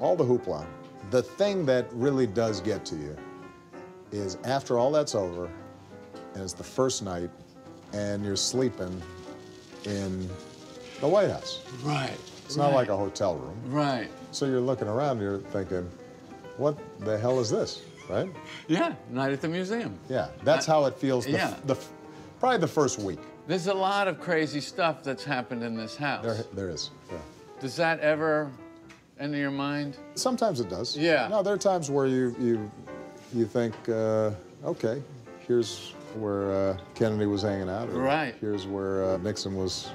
all the hoopla. The thing that really does get to you is after all that's over, and it's the first night, and you're sleeping in the White House. Right. It's not like a hotel room. Right. So you're looking around, you're thinking, what the hell is this, right? Yeah, night at the museum. Yeah, that's how it feels, probably the first week. There's a lot of crazy stuff that's happened in this house. There is, yeah. Does that ever enter your mind? Sometimes it does. Yeah. No, there are times where you think, okay, here's where Kennedy was hanging out. Or right. Here's where Nixon was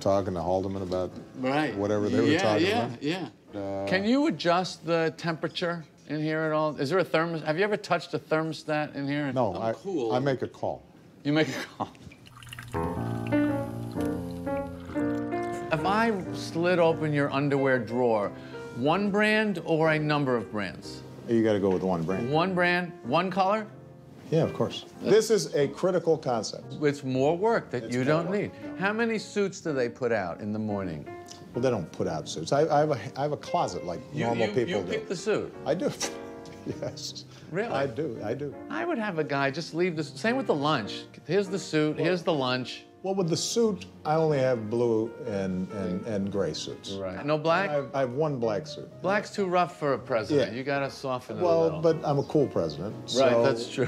talking to Haldeman about whatever they were talking about. Can you adjust the temperature in here at all? Is there a thermostat? Have you ever touched a thermostat in here? No, I make a call. You make a call. If I slid open your underwear drawer, one brand or a number of brands? You gotta go with one brand. One brand, one color? Yeah, of course. This is a critical concept. It's more work that you don't need. How many suits do they put out in the morning? Well, they don't put out suits. I have a closet like normal people do. You pick the suit? I do. Yes. Really? I do. I would have a guy just leave the... Same with the lunch. Here's the suit, here's the lunch. Well, with the suit, I only have blue and gray suits. Right. No black? I have one black suit. Black's too rough for a president. Yeah. You gotta soften it a little. Well, but I'm a cool president. Right, so that's true.